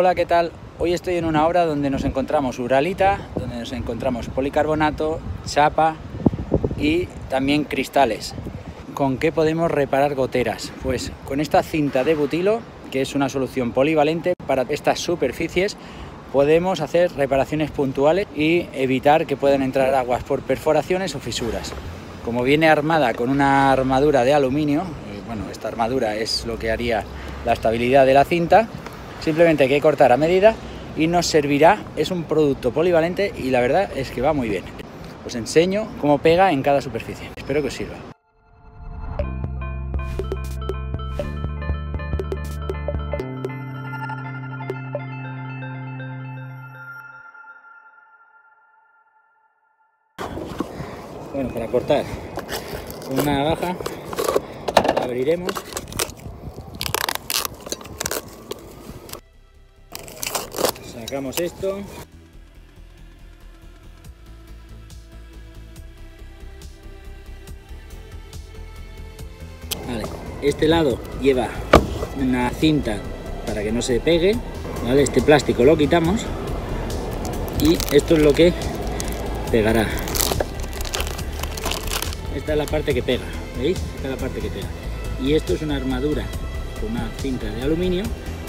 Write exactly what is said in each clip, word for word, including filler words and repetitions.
Hola, ¿qué tal? Hoy estoy en una obra donde nos encontramos uralita, donde nos encontramos policarbonato, chapa y también cristales. ¿Con qué podemos reparar goteras? Pues con esta cinta de butilo, que es una solución polivalente para estas superficies, podemos hacer reparaciones puntuales y evitar que puedan entrar aguas por perforaciones o fisuras. Como viene armada con una armadura de aluminio, bueno, esta armadura es lo que haría la estabilidad de la cinta. Simplemente hay que cortar a medida y nos servirá, es un producto polivalente y la verdad es que va muy bien. Os enseño cómo pega en cada superficie, espero que os sirva. Bueno, para cortar con una navaja abriremos. Sacamos esto. Vale, este lado lleva una cinta para que no se pegue, ¿vale? Este plástico lo quitamos y esto es lo que pegará. Esta es la parte que pega, ¿veis? Esta es la parte que pega. Y esto es una armadura con una cinta de aluminio,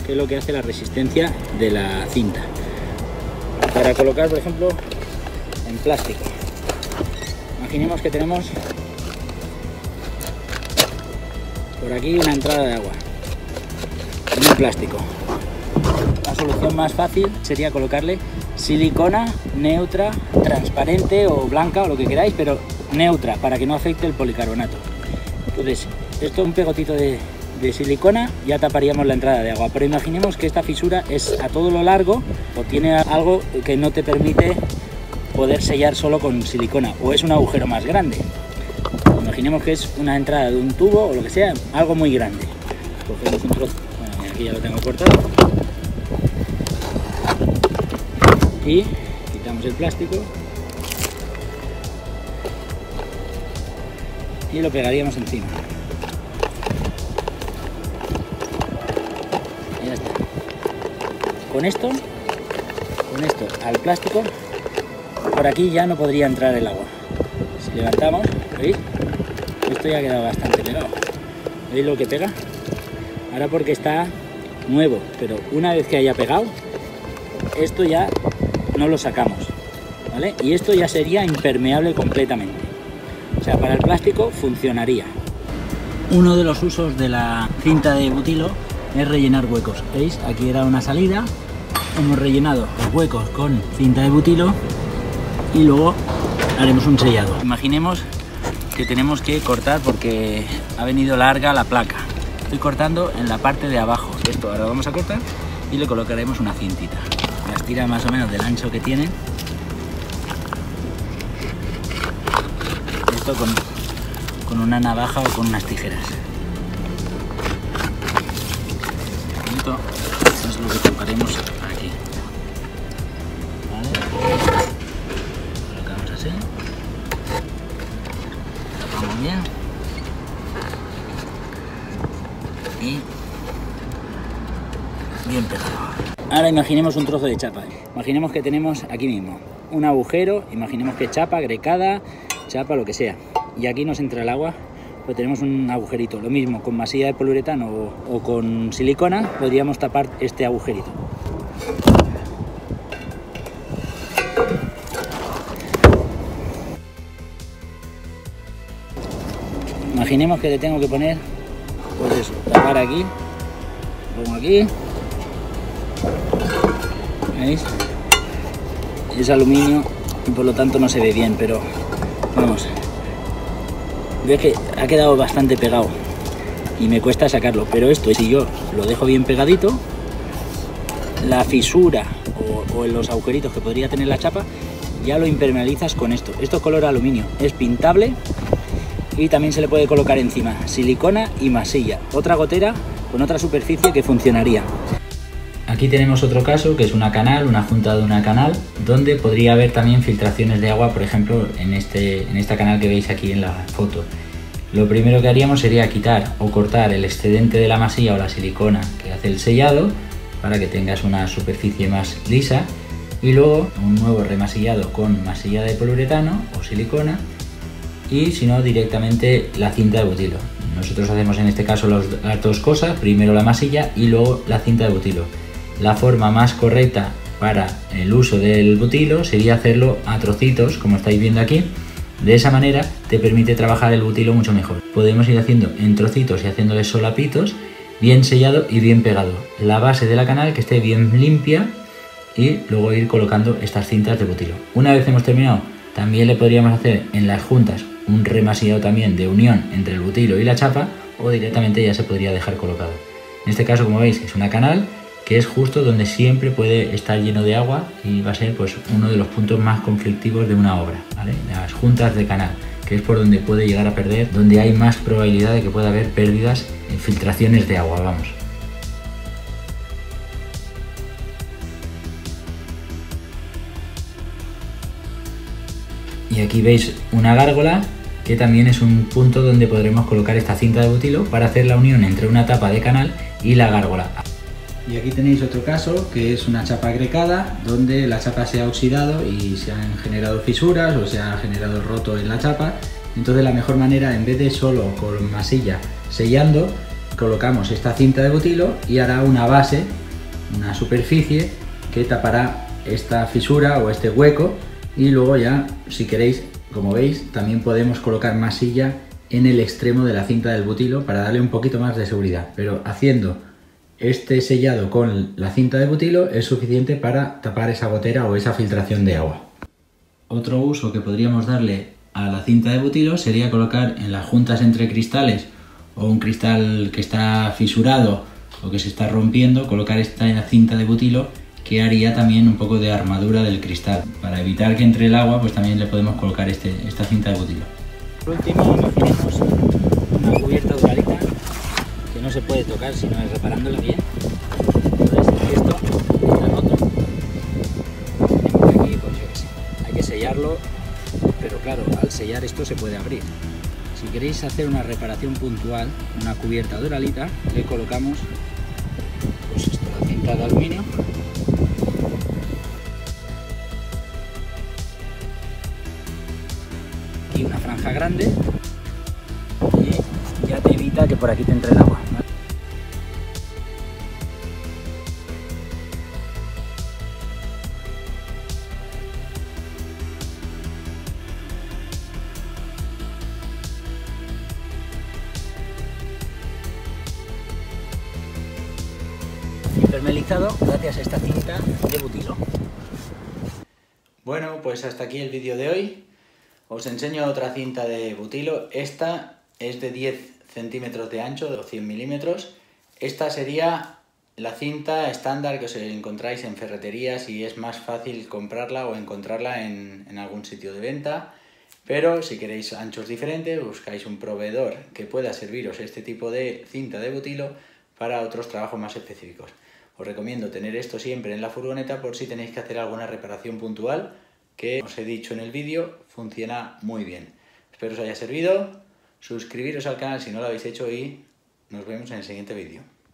que es lo que hace la resistencia de la cinta para colocar, por ejemplo, en plástico. Imaginemos que tenemos por aquí una entrada de agua en un plástico. La solución más fácil sería colocarle silicona neutra, transparente o blanca o lo que queráis, pero neutra para que no afecte el policarbonato. Entonces, esto es un pegotito de de silicona, ya taparíamos la entrada de agua, pero imaginemos que esta fisura es a todo lo largo o tiene algo que no te permite poder sellar solo con silicona, o es un agujero más grande. Imaginemos que es una entrada de un tubo o lo que sea, algo muy grande. Cogemos un trozo, bueno, aquí ya lo tengo cortado, y quitamos el plástico y lo pegaríamos encima. Con esto, con esto al plástico, por aquí ya no podría entrar el agua. Si levantamos, ¿veis? Esto ya ha quedado bastante pegado. ¿Veis lo que pega? Ahora porque está nuevo, pero una vez que haya pegado, esto ya no lo sacamos, ¿vale? Y esto ya sería impermeable completamente. O sea, para el plástico funcionaría. Uno de los usos de la cinta de butilo es rellenar huecos. ¿Veis? Aquí era una salida, hemos rellenado los huecos con cinta de butilo y luego haremos un sellado. Imaginemos que tenemos que cortar porque ha venido larga la placa. Estoy cortando en la parte de abajo. Esto ahora lo vamos a cortar y le colocaremos una cintita. Las tira más o menos del ancho que tienen. Esto con, con una navaja o con unas tijeras. Esto es lo que colocaremos aquí, ¿vale? Colocamos así, tapamos bien y bien pegado. Ahora imaginemos un trozo de chapa. Imaginemos que tenemos aquí mismo un agujero, imaginemos que chapa, grecada, chapa, lo que sea, y aquí nos entra el agua. Pues tenemos un agujerito, lo mismo con masilla de poliuretano o, o con silicona podríamos tapar este agujerito. Imaginemos que le tengo que poner, pues eso, tapar aquí, lo pongo aquí, ¿veis? Es aluminio y por lo tanto no se ve bien, pero vamos. Ves que ha quedado bastante pegado y me cuesta sacarlo, pero esto, si yo lo dejo bien pegadito, la fisura o, o los agujeritos que podría tener la chapa ya lo impermeabilizas con esto. Esto es color aluminio, es pintable y también se le puede colocar encima silicona y masilla, otra gotera con otra superficie que funcionaría. Aquí tenemos otro caso que es una canal, una junta de una canal, donde podría haber también filtraciones de agua, por ejemplo, en, este, en esta canal que veis aquí en la foto. Lo primero que haríamos sería quitar o cortar el excedente de la masilla o la silicona que hace el sellado para que tengas una superficie más lisa, y luego un nuevo remasillado con masilla de poliuretano o silicona, y si no directamente la cinta de butilo. Nosotros hacemos en este caso los, las dos cosas, primero la masilla y luego la cinta de butilo. La forma más correcta para el uso del butilo sería hacerlo a trocitos, como estáis viendo aquí. De esa manera te permite trabajar el butilo mucho mejor. Podemos ir haciendo en trocitos y haciéndole solapitos, bien sellado y bien pegado. La base de la canal que esté bien limpia y luego ir colocando estas cintas de butilo. Una vez hemos terminado, también le podríamos hacer en las juntas un remasillado también de unión entre el butilo y la chapa, o directamente ya se podría dejar colocado. En este caso, como veis, es una canal que es justo donde siempre puede estar lleno de agua y va a ser pues uno de los puntos más conflictivos de una obra, ¿vale? Las juntas de canal, que es por donde puede llegar a perder, donde hay más probabilidad de que pueda haber pérdidas, filtraciones de agua, vamos. Y aquí veis una gárgola, que también es un punto donde podremos colocar esta cinta de butilo para hacer la unión entre una tapa de canal y la gárgola. Y aquí tenéis otro caso, que es una chapa grecada, donde la chapa se ha oxidado y se han generado fisuras o se ha generado roto en la chapa. Entonces la mejor manera, en vez de solo con masilla sellando, colocamos esta cinta de butilo y hará una base, una superficie que tapará esta fisura o este hueco. Y luego ya, si queréis, como veis, también podemos colocar masilla en el extremo de la cinta del butilo para darle un poquito más de seguridad. Pero haciendo este sellado con la cinta de butilo es suficiente para tapar esa gotera o esa filtración de agua. Otro uso que podríamos darle a la cinta de butilo sería colocar en las juntas entre cristales, o un cristal que está fisurado o que se está rompiendo, colocar esta en la cinta de butilo, que haría también un poco de armadura del cristal. Para evitar que entre el agua, pues también le podemos colocar este, esta cinta de butilo. Por último, imaginemos una cubierta duralita que no se puede tocar si no es reparándola bien. Entonces, esto es la nota. Aquí, pues yo qué sé, hay que sellarlo, pero claro, al sellar esto se puede abrir. Si queréis hacer una reparación puntual, una cubierta duralita, le colocamos pues esto, la cinta de aluminio. Una franja grande y ya te evita que por aquí te entre el agua, ¿vale? Impermeabilizado gracias a esta cinta de butilo. Bueno, pues hasta aquí el vídeo de hoy. Os enseño otra cinta de butilo. Esta es de diez centímetros de ancho, de cien milímetros. Esta sería la cinta estándar que os encontráis en ferreterías y es más fácil comprarla o encontrarla en, en algún sitio de venta. Pero si queréis anchos diferentes, buscáis un proveedor que pueda serviros este tipo de cinta de butilo para otros trabajos más específicos. Os recomiendo tener esto siempre en la furgoneta por si tenéis que hacer alguna reparación puntual, que os he dicho en el vídeo, funciona muy bien. Espero os haya servido, suscribiros al canal si no lo habéis hecho y nos vemos en el siguiente vídeo.